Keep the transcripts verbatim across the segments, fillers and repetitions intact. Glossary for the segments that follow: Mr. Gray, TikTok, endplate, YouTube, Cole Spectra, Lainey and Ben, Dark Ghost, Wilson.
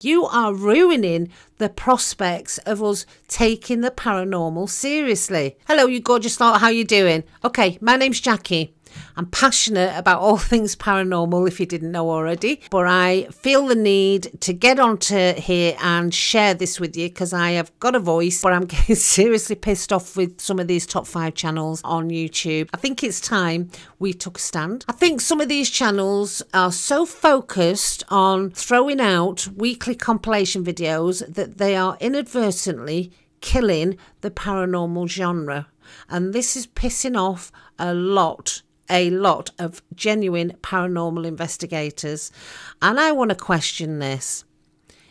You are ruining the prospects of us taking the paranormal seriously. Hello, you gorgeous lot. How you doing? Okay, my name's Jackie. I'm passionate about all things paranormal, if you didn't know already, but I feel the need to get onto here and share this with you because I have got a voice, but I'm getting seriously pissed off with some of these top five channels on YouTube. I think it's time we took a stand. I think some of these channels are so focused on throwing out weekly compilation videos that they are inadvertently killing the paranormal genre, and this is pissing off a lot a lot of genuine paranormal investigators. And I want to question this.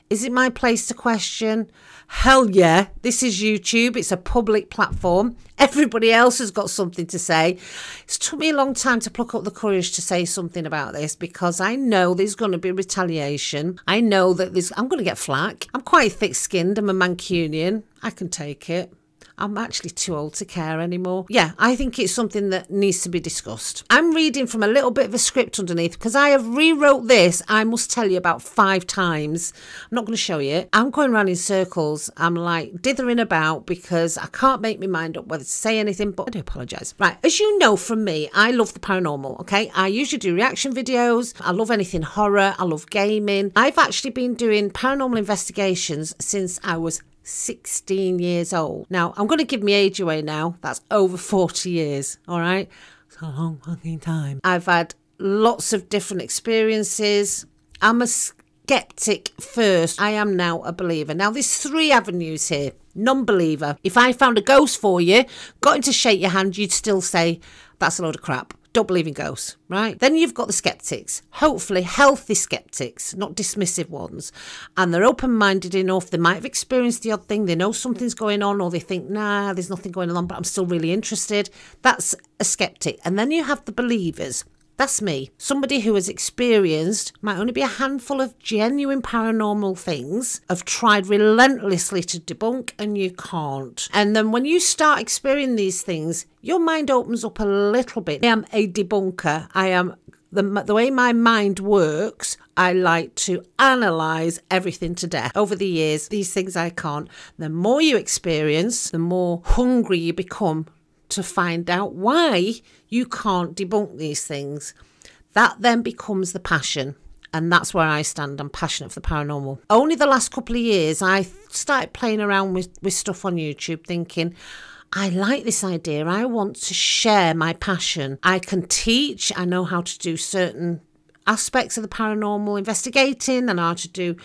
Is it my place to question? Hell yeah, this is YouTube. It's a public platform. Everybody else has got something to say. It's took me a long time to pluck up the courage to say something about this because I know there's going to be retaliation. I know that there's, I'm going to get flack. I'm quite thick-skinned. I'm a Mancunian. I can take it. I'm actually too old to care anymore. Yeah, I think it's something that needs to be discussed. I'm reading from a little bit of a script underneath because I have rewrote this, I must tell you, about five times. I'm not going to show you. I'm going around in circles. I'm like dithering about because I can't make my mind up whether to say anything, but I do apologise. Right, as you know from me, I love the paranormal, okay? I usually do reaction videos. I love anything horror. I love gaming. I've actually been doing paranormal investigations since I was sixteen years old. Now, I'm going to give my age away now. That's over forty years, all right? It's a long fucking time. I've had lots of different experiences. I'm a skeptic first. I am now a believer. Now, there's three avenues here. Non-believer. If I found a ghost for you, got him to shake your hand, you'd still say, that's a load of crap. Don't believe in ghosts, right? Then you've got the skeptics, hopefully healthy skeptics, not dismissive ones. And they're open-minded enough. They might have experienced the odd thing. They know something's going on, or they think, nah, there's nothing going on, but I'm still really interested. That's a skeptic. And then you have the believers. That's me. Somebody who has experienced, might only be a handful of genuine paranormal things, have tried relentlessly to debunk and you can't. And then when you start experiencing these things, your mind opens up a little bit. I am a debunker. I am, the, the way my mind works, I like to analyse everything to death. Over the years, these things I can't. The more you experience, the more hungry you become to find out why you can't debunk these things. That then becomes the passion. And that's where I stand. I'm passionate for the paranormal. Only the last couple of years, I started playing around with, with stuff on YouTube thinking, I like this idea. I want to share my passion. I can teach. I know how to do certain aspects of the paranormal investigating and how to do...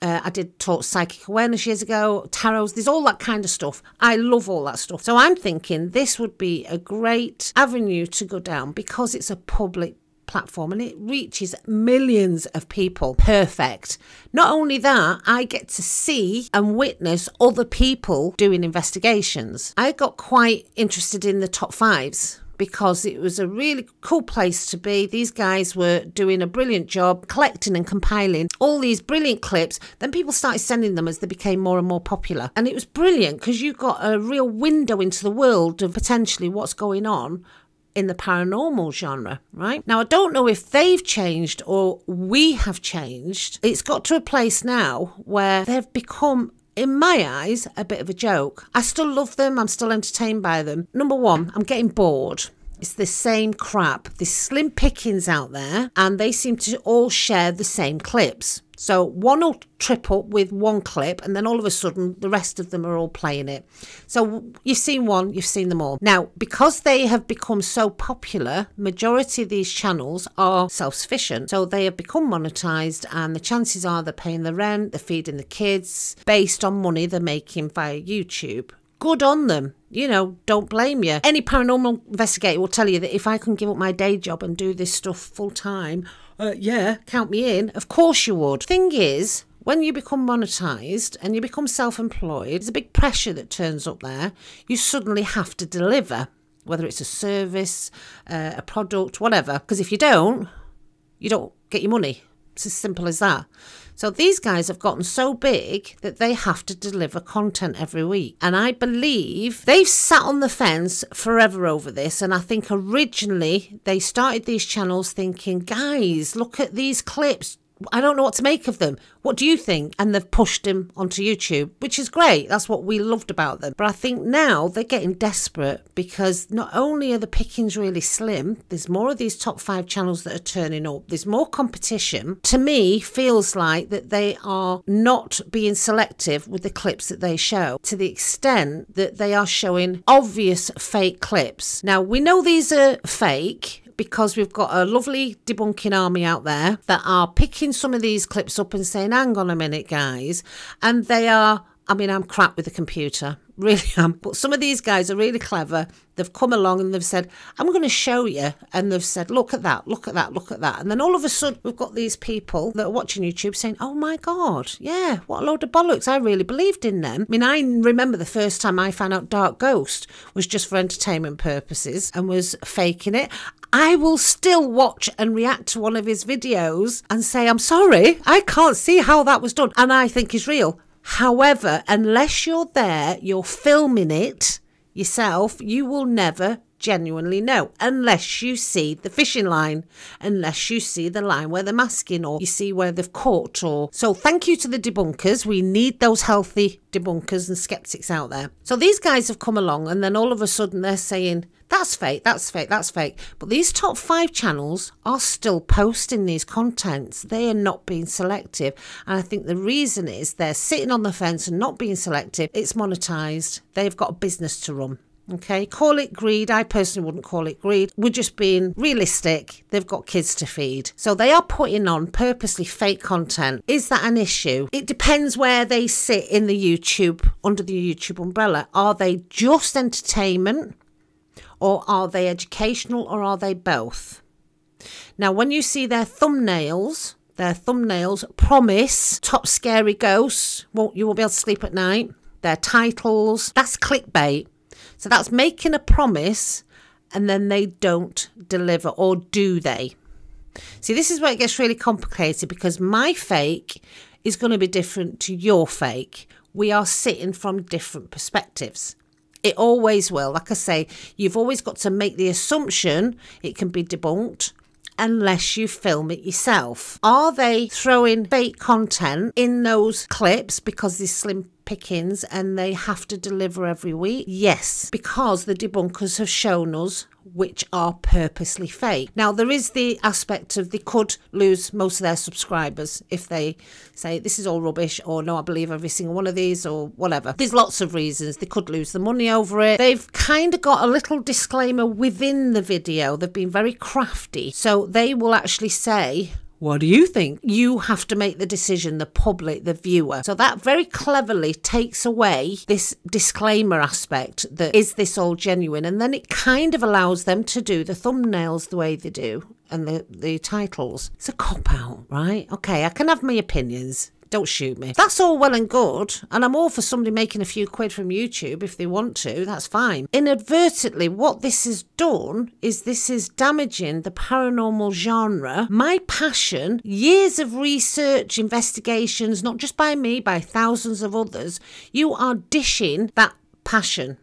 Uh, I did taught psychic awareness years ago, tarots, there's all that kind of stuff. I love all that stuff. So I'm thinking this would be a great avenue to go down because it's a public platform and it reaches millions of people. Perfect. Not only that, I get to see and witness other people doing investigations. I got quite interested in the top fives because it was a really cool place to be. These guys were doing a brilliant job collecting and compiling all these brilliant clips. Then people started sending them as they became more and more popular. And it was brilliant because you got a real window into the world of potentially what's going on in the paranormal genre, right? Now, I don't know if they've changed or we have changed. It's got to a place now where they've become, in my eyes, a bit of a joke. I still love them. I'm still entertained by them. Number one, I'm getting bored. It's the same crap. There's slim pickings out there and they seem to all share the same clips. So one will trip up with one clip and then all of a sudden the rest of them are all playing it. So you've seen one, you've seen them all. Now, because they have become so popular, majority of these channels are self-sufficient. So they have become monetized and the chances are they're paying the rent, they're feeding the kids based on money they're making via YouTube. Good on them. You know, don't blame you. Any paranormal investigator will tell you that if I can give up my day job and do this stuff full time, uh, yeah, count me in. Of course you would. Thing is, when you become monetized and you become self-employed, there's a big pressure that turns up there. You suddenly have to deliver, whether it's a service, uh, a product, whatever. Because if you don't, you don't get your money. It's as simple as that. So these guys have gotten so big that they have to deliver content every week. And I believe they've sat on the fence forever over this. And I think originally they started these channels thinking, guys, look at these clips. I don't know what to make of them. What do you think? And they've pushed him onto YouTube, which is great. That's what we loved about them. But I think now they're getting desperate, because not only are the pickings really slim, there's more of these top five channels that are turning up. There's more competition. To me, feels like that they are not being selective with the clips that they show, to the extent that they are showing obvious fake clips. Now, we know these are fake, because we've got a lovely debunking army out there that are picking some of these clips up and saying, hang on a minute, guys. And they are, I mean, I'm crap with the computer. Really am. But some of these guys are really clever. They've come along and they've said, I'm going to show you. And they've said, look at that, look at that, look at that. And then all of a sudden, we've got these people that are watching YouTube saying, oh my God, yeah, what a load of bollocks. I really believed in them. I mean, I remember the first time I found out Dark Ghost was just for entertainment purposes and was faking it. I will still watch and react to one of his videos and say, I'm sorry, I can't see how that was done. And I think he's real. However, unless you're there, you're filming it yourself, you will never genuinely know, unless you see the fishing line, unless you see the line where they're masking, or you see where they've caught. Or so thank you to the debunkers. We need those healthy debunkers and skeptics out there. So these guys have come along, and then all of a sudden they're saying, that's fake, that's fake, that's fake. But these top five channels are still posting these contents. They are not being selective. And I think the reason is they're sitting on the fence and not being selective. It's monetized. They've got a business to run. Okay, call it greed. I personally wouldn't call it greed. We're just being realistic. They've got kids to feed. So they are putting on purposely fake content. Is that an issue? It depends where they sit in the YouTube, under the YouTube umbrella. Are they just entertainment, or are they educational, or are they both? Now, when you see their thumbnails, their thumbnails promise top scary ghosts. Won't, you won't be able to sleep at night. Their titles, that's clickbait. So that's making a promise, and then they don't deliver, or do they? See, this is where it gets really complicated, because my fake is going to be different to your fake. We are sitting from different perspectives. It always will. Like I say, you've always got to make the assumption it can be debunked, unless you film it yourself. Are they throwing fake content in those clips because they're slim pickings and they have to deliver every week? Yes, because the debunkers have shown us which are purposely fake. Now, there is the aspect of they could lose most of their subscribers if they say this is all rubbish, or no, I believe every single one of these, or whatever. There's lots of reasons. They could lose the money over it. They've kind of got a little disclaimer within the video. They've been very crafty. So they will actually say, what do you think? You have to make the decision, the public, the viewer. So that very cleverly takes away this disclaimer aspect that is this all genuine? And then it kind of allows them to do the thumbnails the way they do, and the, the titles. It's a cop-out, right? Okay, I can have my opinions. Don't shoot me. That's all well and good, and I'm all for somebody making a few quid from YouTube if they want to, that's fine. Inadvertently, what this has done is this is damaging the paranormal genre. My passion, years of research, investigations, not just by me, by thousands of others, you are dishing that passion.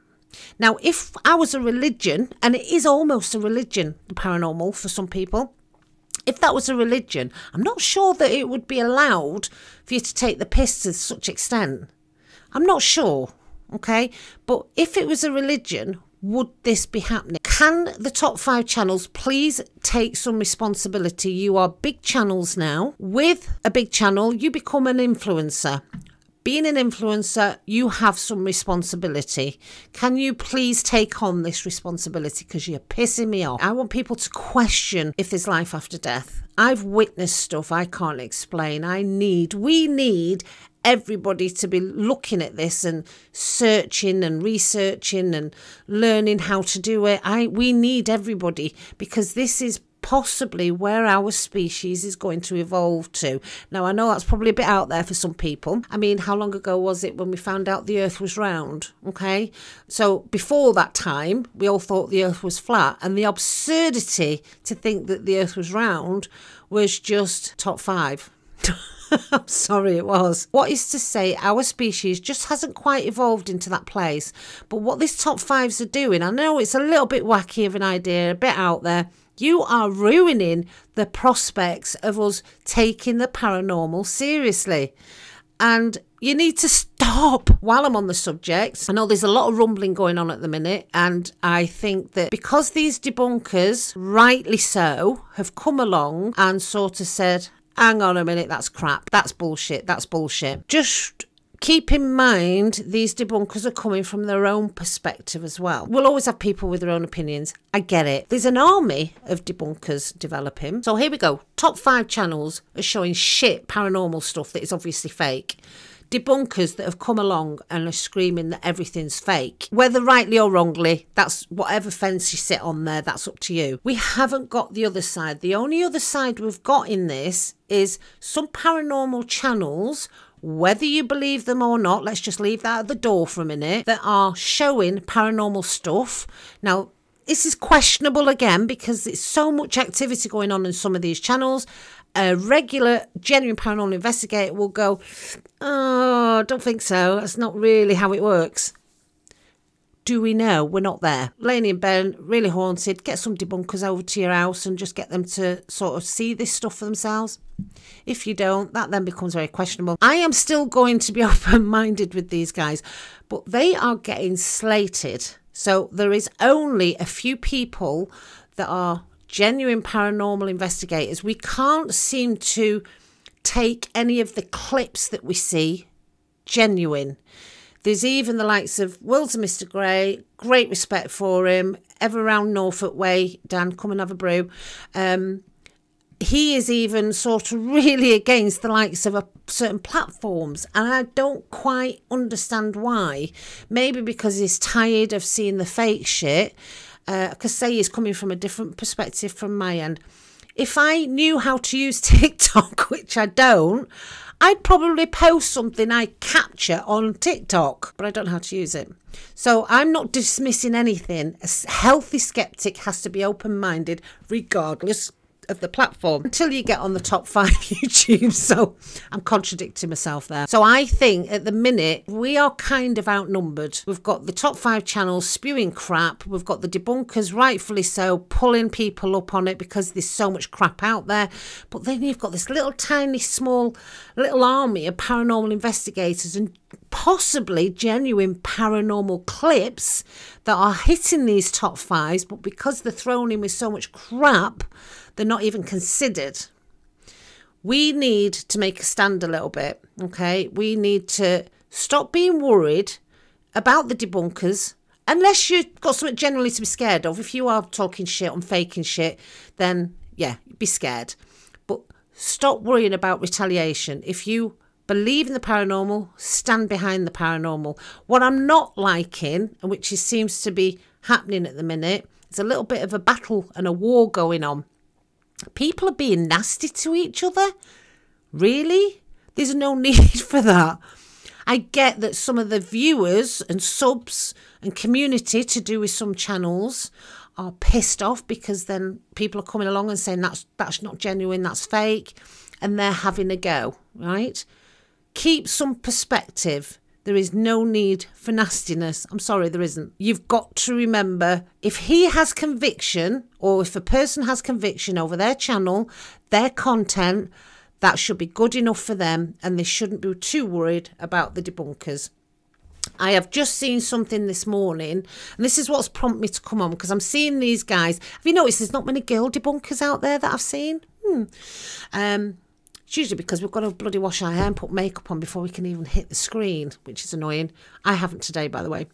Now, if I was a religion, and it is almost a religion, the paranormal for some people, if that was a religion, I'm not sure that it would be allowed for you to take the piss to such extent. I'm not sure, okay? But if it was a religion, would this be happening? Can the top five channels please take some responsibility? You are big channels now. With a big channel, you become an influencer. Being an influencer, you have some responsibility. Can you please take on this responsibility, because you're pissing me off? I want people to question if there's life after death. I've witnessed stuff I can't explain. I need, we need everybody to be looking at this and searching and researching and learning how to do it. I, we need everybody, because this is possibly where our species is going to evolve to. Now, I know that's probably a bit out there for some people. I mean, how long ago was it when we found out the earth was round? Okay, so before that time, we all thought the earth was flat, and the absurdity to think that the earth was round was just top five. I'm sorry, it was. What is to say our species just hasn't quite evolved into that place. But what these top fives are doing, I know it's a little bit wacky of an idea, a bit out there, You are ruining the prospects of us taking the paranormal seriously. And you need to stop. While I'm on the subject, I know there's a lot of rumbling going on at the minute, and I think that because these debunkers, rightly so, have come along and sort of said, hang on a minute, that's crap, that's bullshit, that's bullshit. Just keep in mind, these debunkers are coming from their own perspective as well. We'll always have people with their own opinions. I get it. There's an army of debunkers developing. So here we go. Top five channels are showing shit paranormal stuff that is obviously fake. Debunkers that have come along and are screaming that everything's fake. Whether rightly or wrongly, that's whatever fence you sit on there, that's up to you. We haven't got the other side. The only other side we've got in this is some paranormal channels, whether you believe them or not, let's just leave that at the door for a minute, that are showing paranormal stuff. Now, this is questionable again because there's so much activity going on in some of these channels. A regular, genuine paranormal investigator will go, oh, don't think so. That's not really how it works. Do we know? We're not there. Lainey and Ben, really haunted. Get some debunkers over to your house and just get them to sort of see this stuff for themselves. If you don't, that then becomes very questionable. I am still going to be open-minded with these guys, but they are getting slated. So there is only a few people that are genuine paranormal investigators. We can't seem to take any of the clips that we see genuine. There's even the likes of Wilson, Mister Gray, great respect for him, ever around Norfolk way, Dan, come and have a brew. Um, he is even sort of really against the likes of a, certain platforms, and I don't quite understand why. Maybe because he's tired of seeing the fake shit. Uh, I could say he's coming from a different perspective from my end. If I knew how to use TikTok, which I don't, I'd probably post something I capture on TikTok, but I don't know how to use it. So I'm not dismissing anything. A healthy skeptic has to be open-minded regardless of the platform until you get on the top five YouTube. So I'm contradicting myself there. So I think at the minute we are kind of outnumbered. We've got the top five channels spewing crap. We've got the debunkers, rightfully so, pulling people up on it because there's so much crap out there. But then you've got this little tiny small little army of paranormal investigators and possibly genuine paranormal clips that are hitting these top fives, but because they're thrown in with so much crap, they're not even considered. We need to make a stand a little bit, okay? We need to stop being worried about the debunkers, unless you've got something generally to be scared of. If you are talking shit and faking shit, then yeah, be scared. But stop worrying about retaliation. If you believe in the paranormal, stand behind the paranormal. What I'm not liking, and which seems to be happening at the minute, is a little bit of a battle and a war going on. People are being nasty to each other. Really? There's no need for that. I get that some of the viewers and subs and community to do with some channels are pissed off because then people are coming along and saying that's, that's not genuine, that's fake, and they're having a go, right? Keep some perspective. There is no need for nastiness. I'm sorry, there isn't. You've got to remember, if he has conviction, or if a person has conviction over their channel, their content, that should be good enough for them, and they shouldn't be too worried about the debunkers. I have just seen something this morning, and this is what's prompted me to come on, because I'm seeing these guys. Have you noticed there's not many girl debunkers out there that I've seen? Hmm. Um... It's usually because we've got to bloody wash our hair and put makeup on before we can even hit the screen, which is annoying. I haven't today, by the way.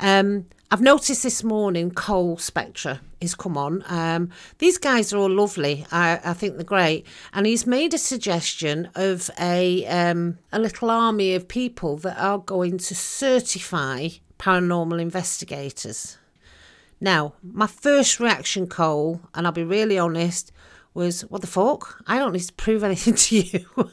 Um, I've noticed this morning Cole Spectra has come on. Um, these guys are all lovely. I, I think they're great. And he's made a suggestion of a, um, a little army of people that are going to certify paranormal investigators. Now, my first reaction, Cole, and I'll be really honest, was, what the fuck? I don't need to prove anything to you.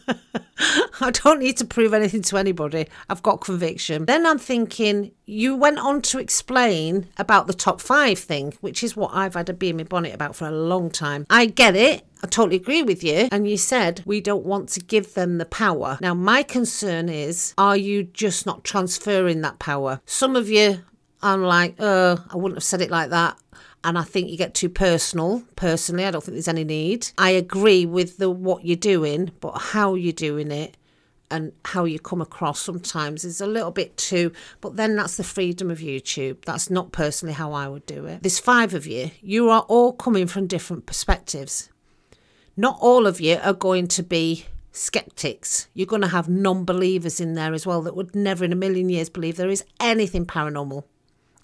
I don't need to prove anything to anybody. I've got conviction. Then I'm thinking, you went on to explain about the top five thing, which is what I've had a bee in my bonnet about for a long time. I get it. I totally agree with you. And you said, we don't want to give them the power. Now, my concern is, are you just not transferring that power? Some of you, I'm like, oh, I wouldn't have said it like that. and I think you get too personal. Personally, I don't think there's any need. I agree with the what you're doing, but how you're doing it and how you come across sometimes is a little bit too, but then that's the freedom of YouTube. That's not personally how I would do it. There's five of you. You are all coming from different perspectives. Not all of you are going to be skeptics. You're going to have non-believers in there as well that would never in a million years believe there is anything paranormal.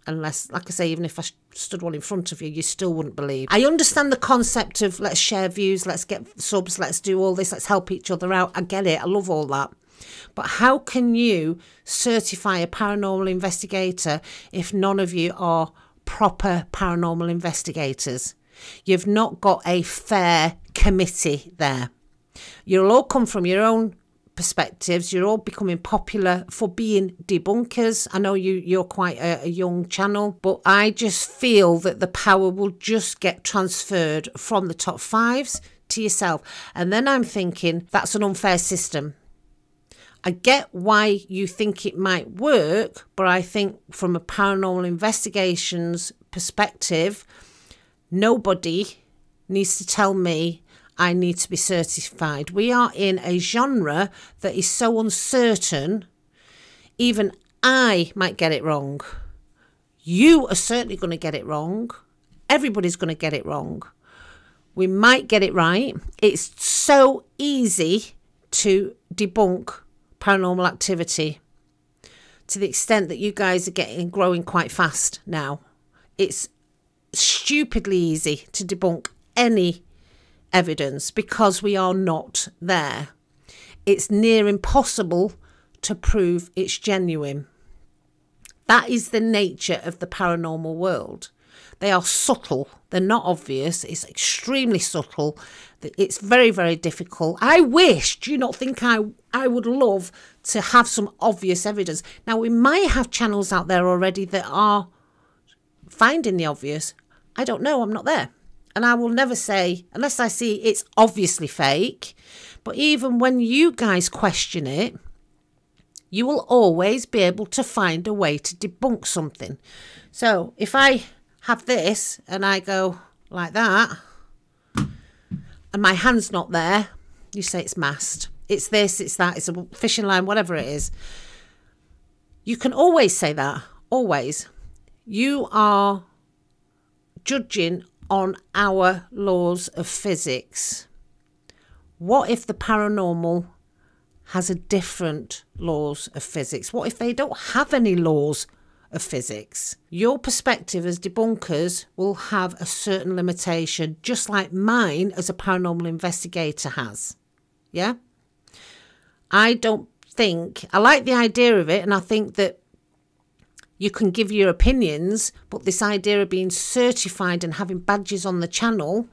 Unless, like I say, even if I stood one in front of you, you still wouldn't believe. I understand the concept of let's share views, let's get subs, let's do all this, let's help each other out. I get it. I love all that. But how can you certify a paranormal investigator if none of you are proper paranormal investigators? You've not got a fair committee there. You'll all come from your own perspectives. You're all becoming popular for being debunkers. I know you you're quite a, a young channel, but I just feel that the power will just get transferred from the top fives to yourself. And then I'm thinking that's an unfair system. I get why you think it might work, but I think from a paranormal investigations perspective, nobody needs to tell me I need to be certified. We are in a genre that is so uncertain, even I might get it wrong. You are certainly going to get it wrong. Everybody's going to get it wrong. We might get it right. It's so easy to debunk paranormal activity to the extent that you guys are getting growing quite fast now. It's stupidly easy to debunk any evidence because we are not there. It's near impossible to prove it's genuine. That is the nature of the paranormal world. They are subtle. They're not obvious. It's extremely subtle. It's very, very difficult. I wish, do you not think I, I would love to have some obvious evidence? Now, we might have channels out there already that are finding the obvious. I don't know. I'm not there. And I will never say, unless I see it's obviously fake. But even when you guys question it, you will always be able to find a way to debunk something. So if I have this and I go like that, and my hand's not there, you say it's masked. It's this, it's that, it's a fishing line, whatever it is. You can always say that, always. You are judging on our laws of physics. What if the paranormal has a different laws of physics? What if they don't have any laws of physics? Your perspective as debunkers will have a certain limitation, just like mine as a paranormal investigator has. Yeah? I don't think, I like the idea of it, and I think that you can give your opinions, but this idea of being certified and having badges on the channel,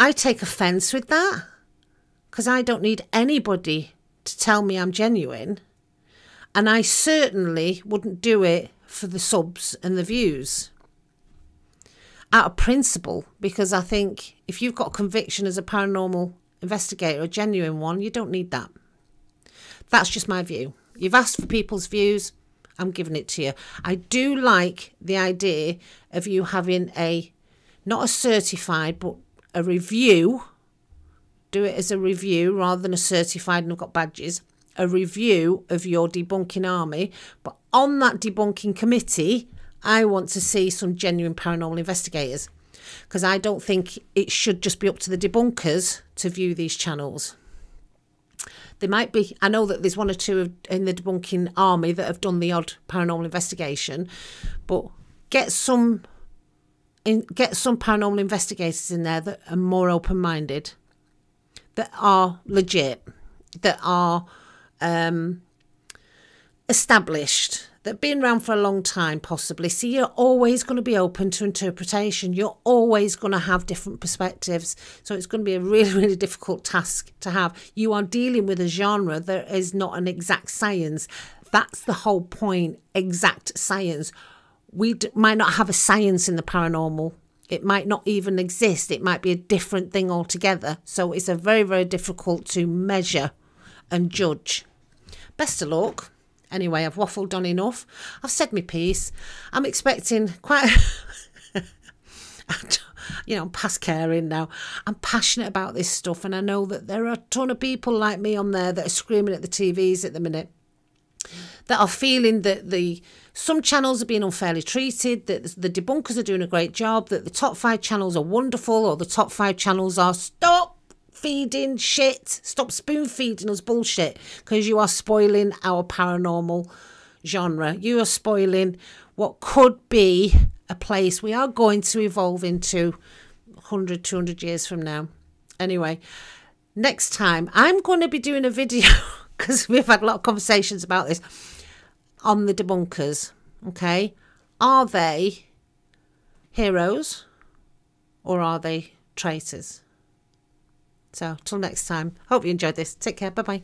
I take offence with that because I don't need anybody to tell me I'm genuine. And I certainly wouldn't do it for the subs and the views out of principle, because I think if you've got a conviction as a paranormal investigator, a genuine one, you don't need that. That's just my view. You've asked for people's views. I'm giving it to you. I do like the idea of you having a, not a certified, but a review. Do it as a review rather than a certified and I've got badges. A review of your debunking army. But on that debunking committee, I want to see some genuine paranormal investigators. Because I don't think it should just be up to the debunkers to view these channels. There might be, I know that there's one or two in the debunking army that have done the odd paranormal investigation, but get some in, get some paranormal investigators in there that are more open-minded, that are legit, that are um, established, that have been around for a long time possibly. So you're always going to be open to interpretation. You're always going to have different perspectives. So it's going to be a really, really difficult task to have. You are dealing with a genre that is not an exact science. That's the whole point, exact science. We d might not have a science in the paranormal. It might not even exist. It might be a different thing altogether. So it's a very, very difficult to measure and judge. Best of luck. Anyway, I've waffled on enough. I've said my piece. I'm expecting quite and, you know, I'm past caring now. I'm passionate about this stuff, and I know that there are a ton of people like me on there that are screaming at the T Vs at the minute, that are feeling that the some channels are being unfairly treated, that the debunkers are doing a great job, that the top five channels are wonderful, or the top five channels are stop feeding shit, stop spoon feeding us bullshit, because you are spoiling our paranormal genre. You are spoiling what could be a place we are going to evolve into a hundred, two hundred years from now. Anyway, next time I'm going to be doing a video because we've had a lot of conversations about this on the debunkers. Okay, are they heroes or are they traitors? So till next time, hope you enjoyed this. Take care. Bye bye.